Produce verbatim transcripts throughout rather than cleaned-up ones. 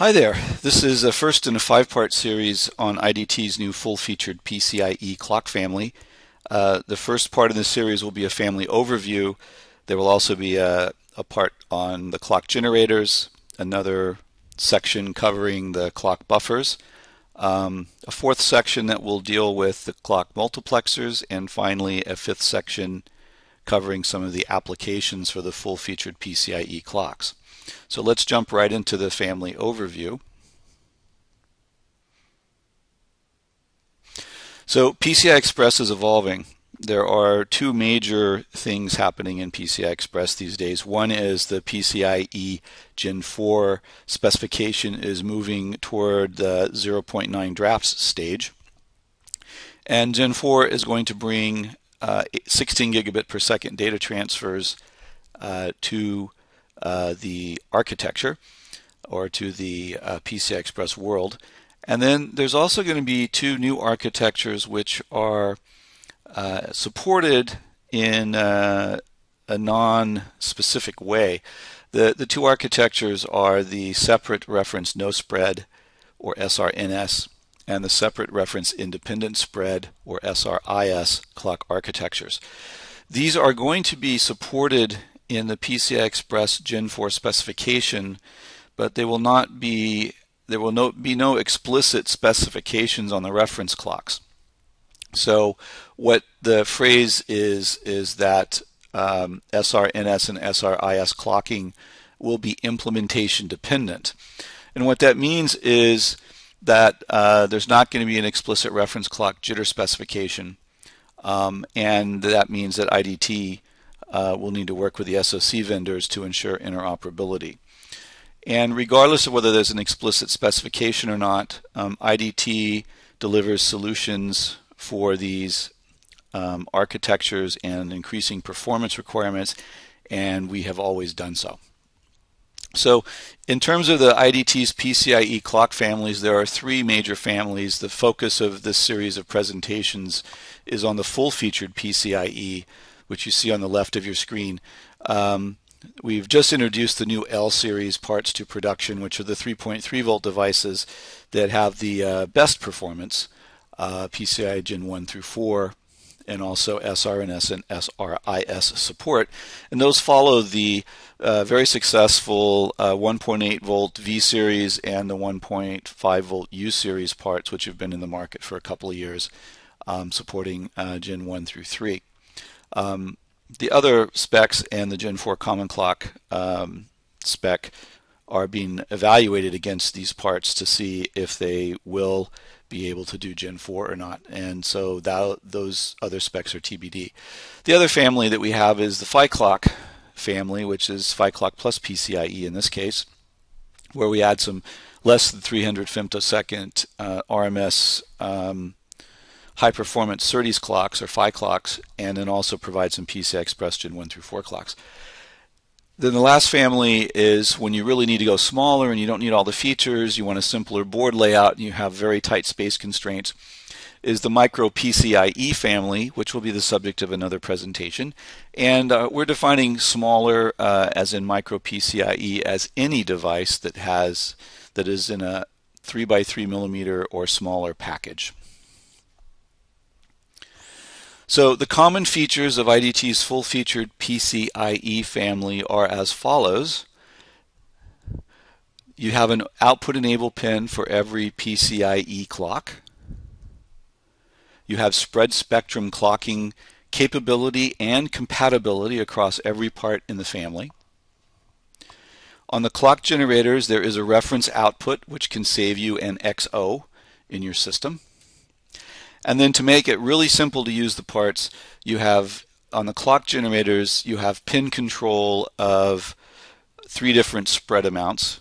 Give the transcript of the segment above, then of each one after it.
Hi there, this is a first in a five-part series on I D T's new full-featured P C I E clock family. Uh, the first part of the series will be a family overview. There will also be a, a part on the clock generators, another section covering the clock buffers, um, a fourth section that will deal with the clock multiplexers, and finally a fifth section covering some of the applications for the full-featured P C I E clocks. So let's jump right into the family overview. So P C I Express is evolving. There are two major things happening in P C I Express these days. One is the PCIe Gen four specification is moving toward the zero point nine drafts stage. And Gen four is going to bring uh, sixteen gigabit per second data transfers uh, to Uh, the architecture or to the uh, P C I Express world. And then there's also going to be two new architectures which are uh, supported in uh, a non-specific way. The, the two architectures are the separate reference no spread, or S R N S, and the separate reference independent spread, or S R I S, clock architectures. These are going to be supported in the P C I Express Gen four specification, but they will not be, there will no, be no explicit specifications on the reference clocks. So what the phrase is, is that um, S R N S and S R I S clocking will be implementation dependent. And what that means is that uh, there's not going to be an explicit reference clock jitter specification, um, and that means that I D T Uh, we'll need to work with the S O C vendors to ensure interoperability. And regardless of whether there's an explicit specification or not, um, I D T delivers solutions for these um, architectures and increasing performance requirements, and we have always done so. So in terms of the I D T's P C I E clock families, there are three major families. The focus of this series of presentations is on the full-featured P C I E, which you see on the left of your screen. Um, we've just introduced the new L series parts to production, which are the three point three volt devices that have the uh, best performance, uh, PCIe Gen one through four, and also S R N S and S R I S support. And those follow the uh, very successful uh, one point eight volt V series and the one point five volt U series parts, which have been in the market for a couple of years, um, supporting uh, Gen one through three. Um, the other specs and the Gen four common clock um, spec are being evaluated against these parts to see if they will be able to do Gen four or not, and so that, those other specs are T B D. The other family that we have is the Phi clock family, which is Phi clock plus P C I E in this case, where we add some less than three hundred femtosecond uh, R M S um, high-performance SerDes clocks, or Phi clocks, and then also provide some P C I Express Gen one through four clocks. Then the last family is when you really need to go smaller and you don't need all the features, you want a simpler board layout, and you have very tight space constraints, is the micro P C I E family, which will be the subject of another presentation. And uh, we're defining smaller, uh, as in micro P C I E, as any device that has that is in a three by three millimeter or smaller package. So the common features of I D T's full-featured P C I E family are as follows. You have an output enable pin for every P C I E clock. You have spread spectrum clocking capability and compatibility across every part in the family. On the clock generators, there is a reference output which can save you an X O in your system. And then to make it really simple to use the parts, you have on the clock generators, you have pin control of three different spread amounts,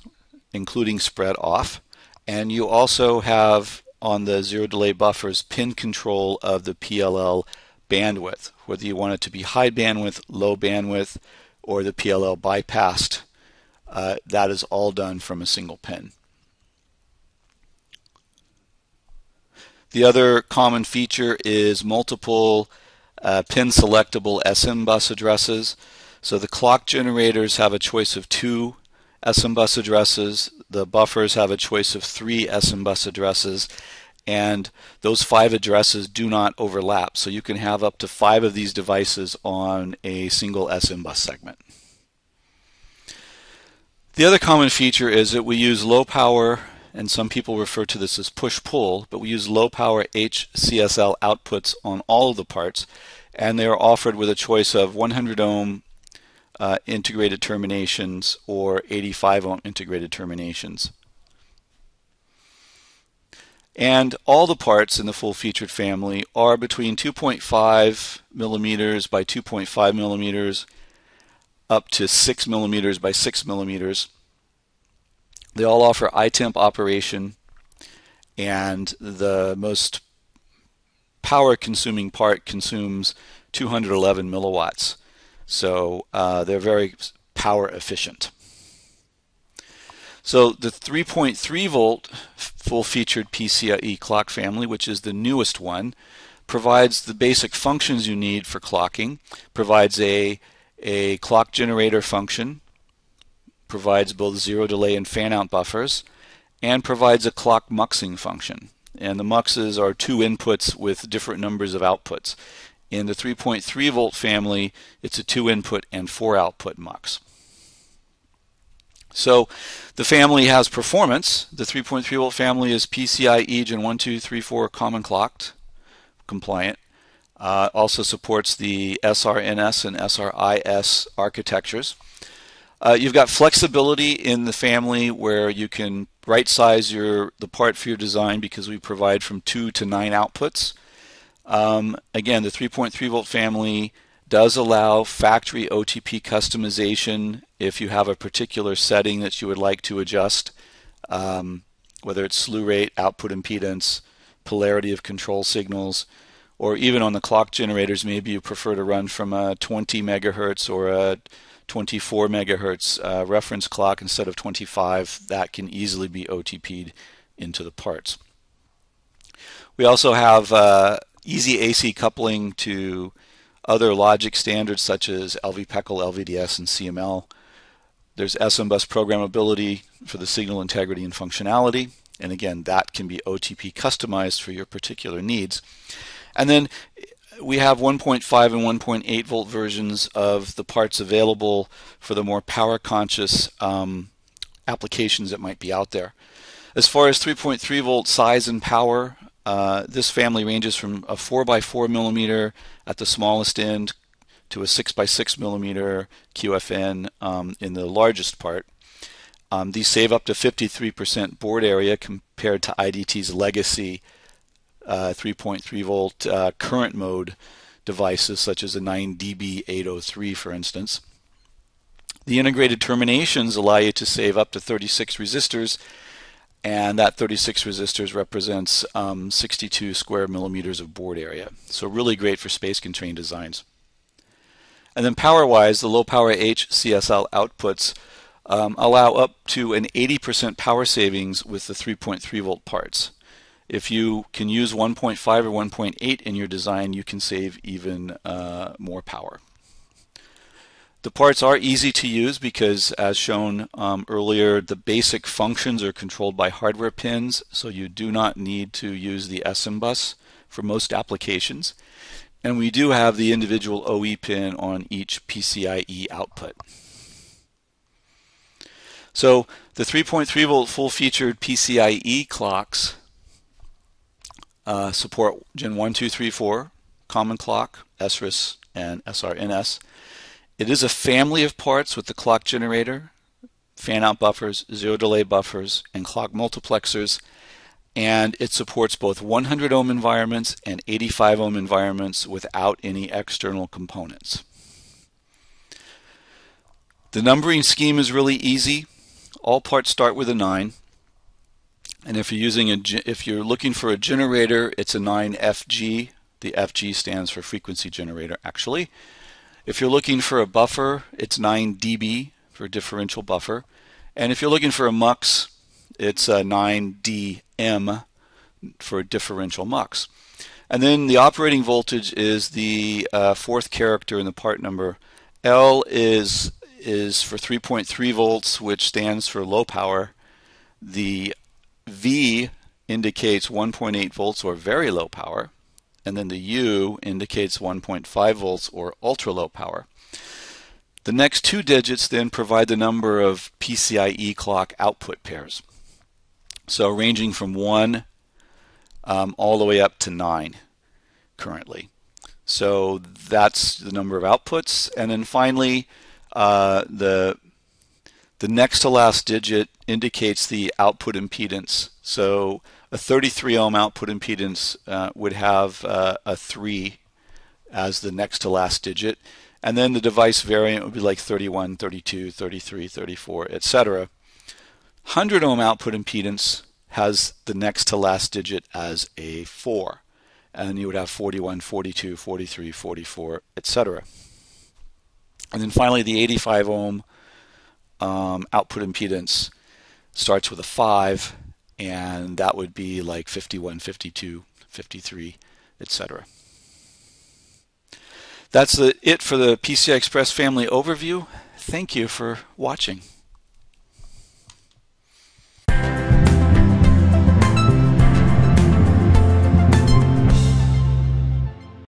including spread off. And you also have on the zero delay buffers pin control of the P L L bandwidth, whether you want it to be high bandwidth, low bandwidth, or the P L L bypassed. Uh, that is all done from a single pin. The other common feature is multiple uh, pin selectable SMBus addresses. So the clock generators have a choice of two SMBus addresses. The buffers have a choice of three SMBus addresses, and those five addresses do not overlap. So you can have up to five of these devices on a single SMBus segment. The other common feature is that we use low power, and some people refer to this as push-pull, but we use low power H C S L outputs on all of the parts, and they are offered with a choice of one hundred ohm Uh, integrated terminations or eighty-five ohm integrated terminations. And all the parts in the full featured family are between two point five millimeters by two point five millimeters up to six millimeters by six millimeters. They all offer I temp operation, and the most power consuming part consumes two hundred eleven milliwatts. So uh, they're very power efficient. So the three point three volt full-featured P C I E clock family, which is the newest one, provides the basic functions you need for clocking, provides a, a clock generator function, provides both zero delay and fan-out buffers, and provides a clock muxing function. And the muxes are two inputs with different numbers of outputs. In the three point three volt family, it's a two input and four output mux. So the family has performance. The three point three volt family is PCIe Gen one, two, three, four common clocked compliant. Uh, also supports the S R N S and S R I S architectures. Uh, you've got flexibility in the family where you can right size your the part for your design, because we provide from two to nine outputs. Um, again, the three point three volt family does allow factory O T P customization if you have a particular setting that you would like to adjust, um, whether it's slew rate, output impedance, polarity of control signals, or even on the clock generators, maybe you prefer to run from a twenty megahertz or a twenty-four megahertz uh, reference clock instead of twenty-five. That can easily be O T P'd into the parts. We also have uh, easy A C coupling to other logic standards such as L V P E C L, L V D S, and C M L. There's SMBus programmability for the signal integrity and functionality. And again, that can be O T P customized for your particular needs. And then we have one point five and one point eight volt versions of the parts available for the more power conscious um, applications that might be out there. As far as three point three volt size and power, Uh, this family ranges from a four by four millimeter at the smallest end to a six by six millimeter Q F N um, in the largest part. Um, these save up to fifty-three percent board area compared to I D T's legacy uh, three point three volt uh, current mode devices such as a nine D B eight oh three, for instance. The integrated terminations allow you to save up to thirty-six resistors, and that thirty-six resistors represents um, sixty-two square millimeters of board area. So really great for space-constrained designs. And then power-wise, the low-power H C S L outputs um, allow up to an eighty percent power savings with the three point three volt parts. If you can use one point five or one point eight in your design, you can save even uh, more power. The parts are easy to use because, as shown um, earlier, the basic functions are controlled by hardware pins, so you do not need to use the SMBus for most applications. And we do have the individual O E pin on each P C I E output. So the three point three volt full-featured P C I E clocks uh, support Gen one, two, three, four, common clock, S R I S, and S R N S. It is a family of parts with the clock generator, fan-out buffers, zero delay buffers, and clock multiplexers, and it supports both one hundred ohm environments and eighty-five ohm environments without any external components. The numbering scheme is really easy. All parts start with a nine, and if you're using a, if you're looking for a generator, it's a nine F G. The F G stands for frequency generator, actually. If you're looking for a buffer, it's nine D B for differential buffer. And if you're looking for a mux, it's a nine D M for differential mux. And then the operating voltage is the uh, fourth character in the part number. L is is for three point three volts, which stands for low power. The V indicates one point eight volts or very low power, and then the U indicates one point five volts or ultra low power. The next two digits then provide the number of P C I E clock output pairs, so ranging from one um, all the way up to nine currently. So that's the number of outputs. And then finally, uh, the the next to last digit indicates the output impedance. So a thirty-three ohm output impedance uh, would have uh, a three as the next to last digit. And then the device variant would be like thirty-one, thirty-two, thirty-three, thirty-four, et cetera. one hundred ohm output impedance has the next to last digit as a four. And you would have forty-one, forty-two, forty-three, forty-four, et cetera. And then finally, the eighty-five ohm um, output impedance starts with a five, and that would be like fifty-one, fifty-two, fifty-three, et cetera. That's it for the P C I Express family overview. Thank you for watching.